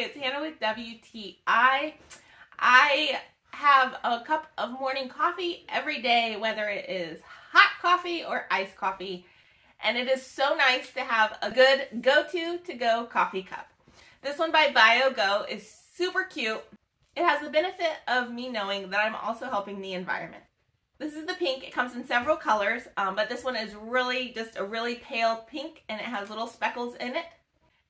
It's Hannah with WTI. I have a cup of morning coffee every day, whether it is hot coffee or iced coffee, and it is so nice to have a good to-go coffee cup. This one by BioGo is super cute. It has the benefit of me knowing that I'm also helping the environment. This is the pink. It comes in several colors, but this one is really just a really pale pink, and it has little speckles in it.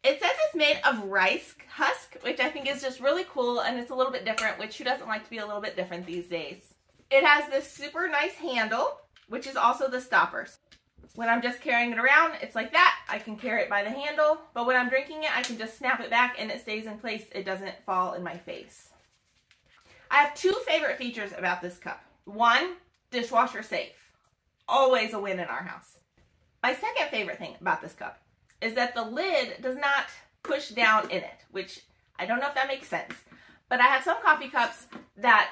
It says it's made of rice husk, which I think is just really cool, and it's a little bit different, which who doesn't like to be a little bit different these days? It has this super nice handle, which is also the stoppers. When I'm just carrying it around, it's like that. I can carry it by the handle, but when I'm drinking it, I can just snap it back and it stays in place. It doesn't fall in my face. I have two favorite features about this cup. One, dishwasher safe. Always a win in our house. My second favorite thing about this cup is that the lid does not push down in it, which I don't know if that makes sense, but I have some coffee cups that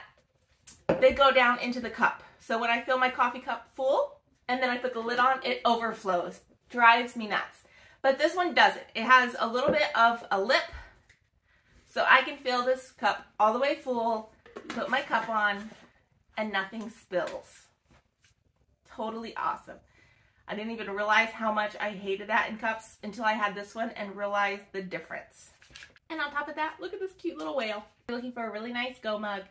they go down into the cup. So when I fill my coffee cup full and then I put the lid on, it overflows. Drives me nuts. But this one doesn't. It has a little bit of a lip, so I can fill this cup all the way full, put my cup on, and nothing spills. Totally awesome. I didn't even realize how much I hated that in cups until I had this one and realized the difference. And on top of that, look at this cute little whale. If you're looking for a really nice go mug,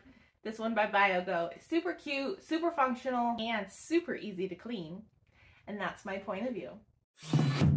this one by BioGo is super cute, super functional, and super easy to clean. And that's my point of view.